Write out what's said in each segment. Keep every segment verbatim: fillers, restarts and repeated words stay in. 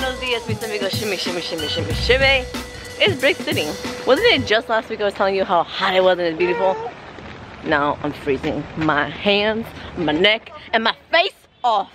buenos dias, mis amigos. Shimmy, shimmy, shimmy, shimmy, shimmy. It's Brick City. Wasn't it just last week I was telling you how hot it was and it's beautiful? Now I'm freezing my hands, my neck, and my face off.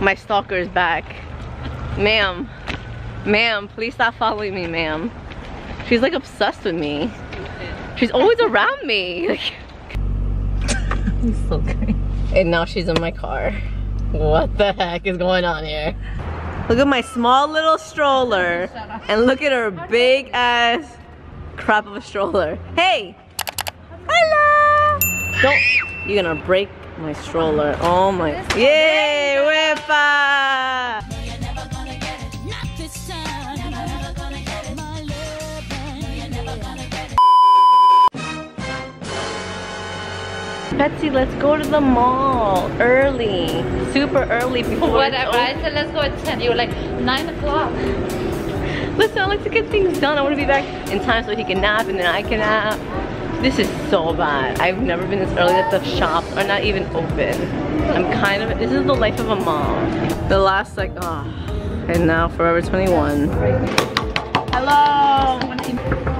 My stalker is back. Ma'am, ma'am, please stop following me, ma'am. She's like obsessed with me. She's always around me. Like, he's so great. And now she's in my car. What the heck is going on here? Look at my small little stroller and look at her big ass crap of a stroller. Hey! Hello! Don't, you're gonna break my stroller. Oh my, yay! Wepa! Betsy, let's go to the mall early, super early before. Whatever, I said let's go at ten. You were like nine o'clock. Listen, I like to get things done. I want to be back in time so he can nap and then I can nap. This is so bad. I've never been this early that the shops are not even open. I'm kind of. This is the life of a mom. The last like, ah, oh. And now Forever twenty-one. Hello.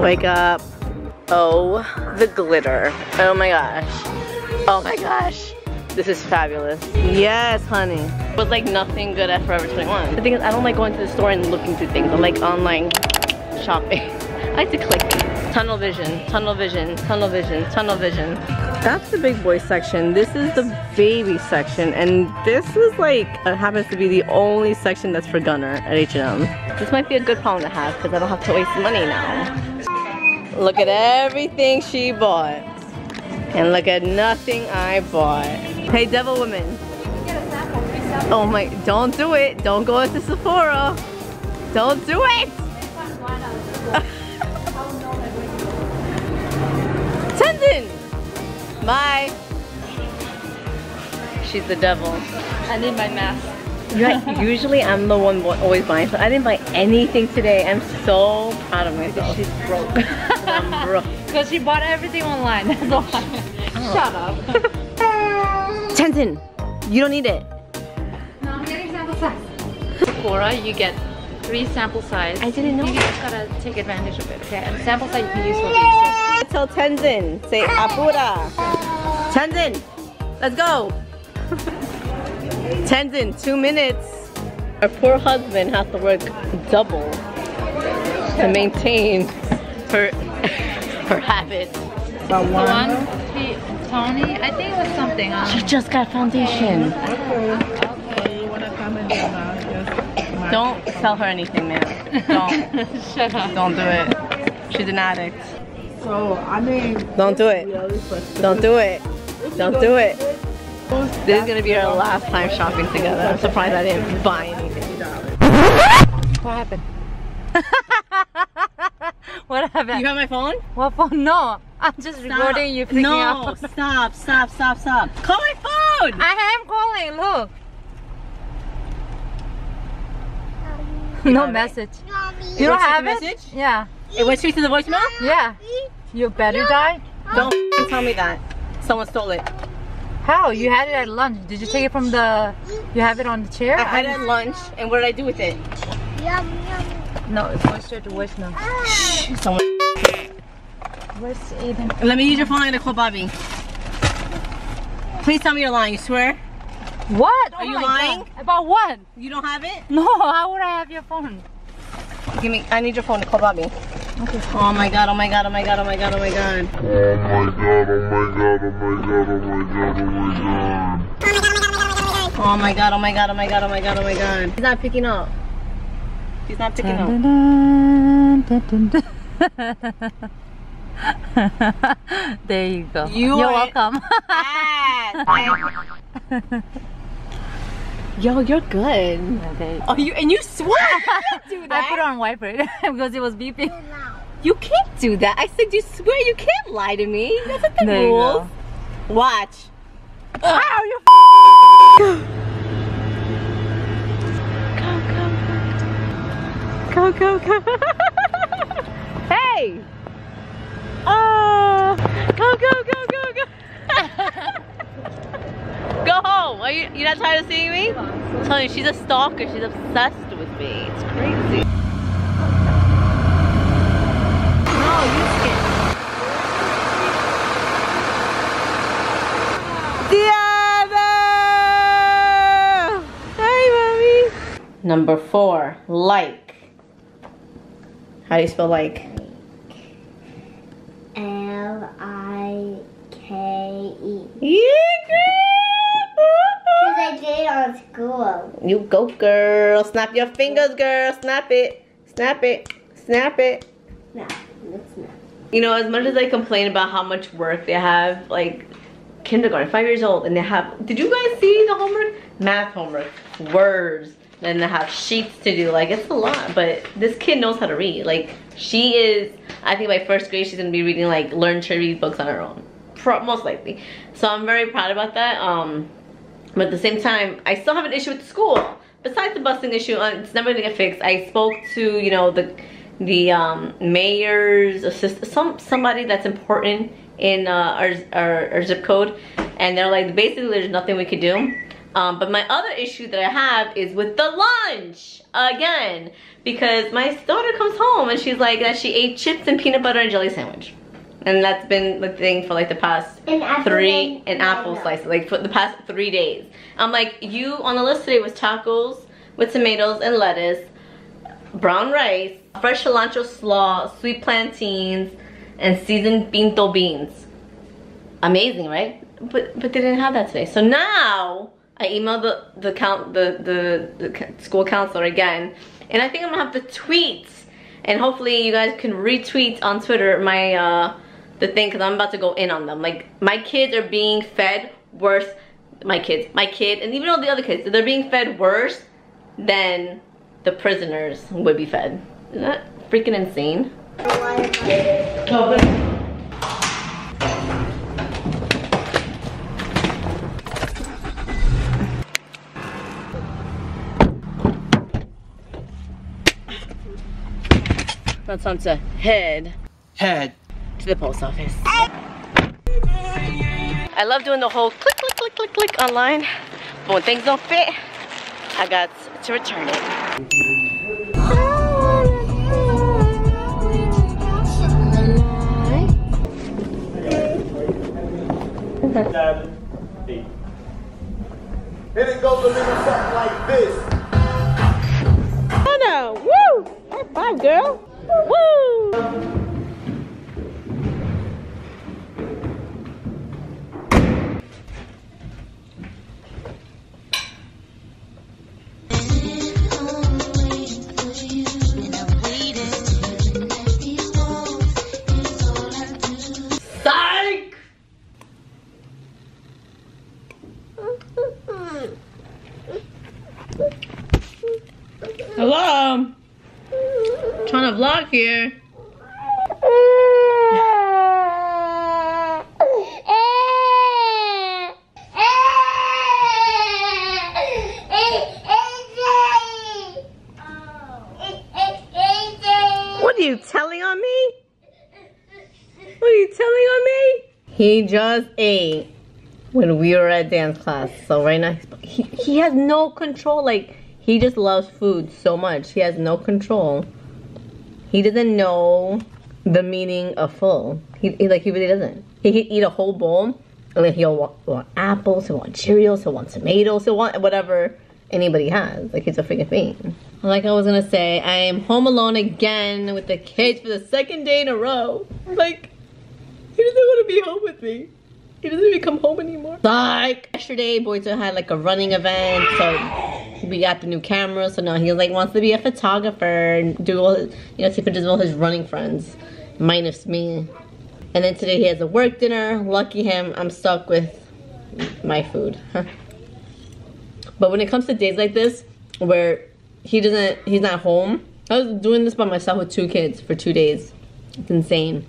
Wake up. Oh, the glitter. Oh my gosh. Oh my gosh, this is fabulous. Yes, honey. But like nothing good at Forever twenty-one. The thing is, I don't like going to the store and looking through things. I like online shopping. I like to click. Tunnel vision, tunnel vision, tunnel vision, tunnel vision. That's the big boy section. This is the baby section. And this is like, it happens to be the only section that's for Gunner at H and M. This might be a good problem to have because I don't have to waste money now. Look at everything she bought. And look at nothing I bought. Hey, devil woman. Oh my, don't do it. Don't go into Sephora. Don't do it. Tendon. Bye. She's the devil. I need my mask. Right, usually I'm the one always buying, so I didn't buy anything today. I'm so proud of myself. She's broke. I'm broke. Because she bought everything online, that's all. Oh. Shut up. Tenzin, you don't need it. No, I'm getting sample size. Sephora, you get three sample size. I didn't know. You just gotta take advantage of it, okay? And sample size you can use for the tell Tenzin, say Apura. Tenzin, let's go. Tenzin, two minutes. Our poor husband has to work double to maintain her... her habit. About one. One Tony, I think it was something. Um, she just got foundation. Okay. Okay. You wanna come and do that? Don't tell her anything, man. Don't. Shut up. Don't do it. She's an addict. So I mean. Don't do it. Don't do it. Don't do it. This is gonna be our last time shopping together. I'm surprised I didn't buy anything. What happened? What happened? You got my phone? What phone? No, I'm just stop. Recording you picking no, up. No, stop, stop, stop, stop. Call my phone! I am calling, look. You no message. It you don't have it? Message? Yeah. It went straight to the voicemail? Yeah. You better die. Don't tell me that. Someone stole it. How? You had it at lunch. Did you take it from the... You have it on the chair? I had it at lunch, and what did I do with it? Yum, yum. No, it's going straight to voicemail. Someone. Where's Aiden? Let me use your phone. I'm gonna call Bobby. Please tell me you're lying. You swear? What? Are oh you lying? God. About what? You don't have it? No. How would I have your phone? Give me. I need your phone to call Bobby. Okay. Oh my God! Oh my God! Oh my God! Oh my God! Oh my God! Oh my God! Oh my God! Oh my God! Oh my God! Oh my God! Oh my God! Oh my God! Oh my God! Oh my God! Oh my God! He's not picking up. He's not picking up. There you go. You You're welcome. Yo, you're good. Okay. Oh, you and you swear you can't do that. I put it on wiper because it was beeping. You can't do that. I said you swear you can't lie to me. That's not the there rules. Watch. Ow, you. Go, go, go. Go, go, go. Hey! Oh! Go, go, go, go, go! Go home! Are you, you're not tired of seeing me? I'm telling you, she's a stalker. She's obsessed with me. It's crazy. Number four, like. How do you spell like? L I K E. Yeah, girl! Because I did it on school. You go, girl. Snap your fingers, girl. Snap it. Snap it. Snap it. Snap. Snap. You know, as much as I complain about how much work they have, like, kindergarten, five years old, and they have, did you guys see the homework? Math homework, words. And they have sheets to do. Like, it's a lot, but this kid knows how to read. Like, she is, I think by first grade she's gonna be reading, like, learn to read books on her own, Pro most likely. So I'm very proud about that. Um but at the same time, I still have an issue with the school. Besides the busing issue, it's never gonna get fixed. I spoke to, you know, the the um mayor's assistant, some somebody that's important in uh, our, our our zip code, and they're like, basically there's nothing we could do. Um, but my other issue that I have is with the lunch, again, because my daughter comes home and she's like that she ate chips and peanut butter and jelly sandwich. And that's been the thing for like the past and three, and apple slices, like for the past three days. I'm like, you on the list today was tacos with tomatoes and lettuce, brown rice, fresh cilantro slaw, sweet plantains, and seasoned pinto beans. Amazing, right? But, but they didn't have that today. So now I emailed the the, count, the the the school counselor again, and I think I'm gonna have to tweet, and hopefully you guys can retweet on Twitter my uh, the thing, because I'm about to go in on them. Like, my kids are being fed worse. My kids, my kid, and even all the other kids, they're being fed worse than the prisoners would be fed. Isn't that freaking insane? Oh, but I'm time to head head to the post office. I love doing the whole click click click click click online, but when things don't fit, I got to return it. Here it goes, a little something like this. Hannah, woo! High five, girl. Woo! Psych! Hello? Trying to vlog here. What are you telling on me? What are you telling on me? He just ate when we were at dance class. So right now, he, he has no control. Like, he just loves food so much. He has no control. He doesn't know the meaning of full. He, he like he really doesn't. He can eat a whole bowl, and then he'll want, want apples, he'll want Cheerios, he'll want tomatoes, he'll want whatever anybody has. Like, he's a freaking fiend. Like I was gonna say, I am home alone again with the kids for the second day in a row. Like, he doesn't want to be home with me. He doesn't even come home anymore. Like, yesterday, Boyto had like a running event, so we got the new camera. So now he like wants to be a photographer and do all, his, you know, take pictures of all his running friends, minus me. And then today he has a work dinner. Lucky him, I'm stuck with my food. Huh. But when it comes to days like this, where he doesn't, he's not home. I was doing this by myself with two kids for two days. It's insane.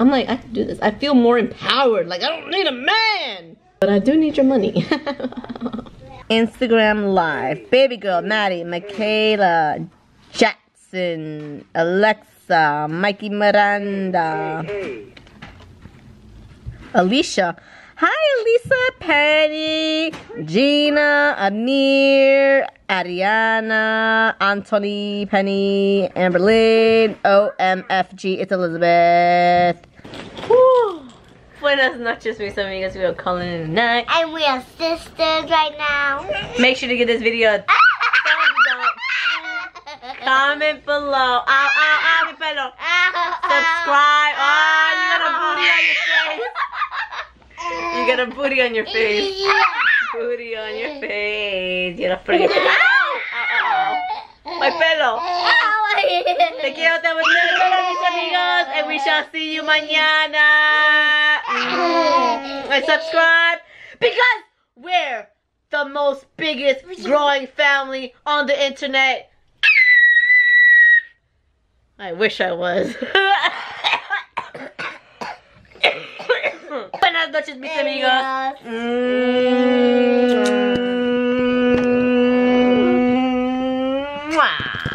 I'm like, I can do this. I feel more empowered. Like, I don't need a man. But I do need your money. Instagram Live. Baby girl, Maddie, Michaela, Jax, Jackson, Alexa, Mikey Miranda, hey, hey. Alicia. Hi, Lisa, Patty, Gina, Amir, Ariana, Anthony, Penny, Amberlynn, O M F G, it's Elizabeth. Whew. Buenas noches, mis amigas. We are calling it a night. And we are sisters right now. Make sure to give this video a thumbs up. Comment below. Ow, ow, ow, mi pelo. Subscribe. Oh, you got a booty on your face. You got a booty on your face. Yeah. Booty on your face. You're a freaking. Ow! Ow, ow! My pelo. Ow! Te quiero, te quiero, mis amigos. And we shall see you mañana. Mm. And subscribe. Because we're the most biggest growing family on the internet. I wish I was. Buenas noches, mis amigos. Mm-hmm.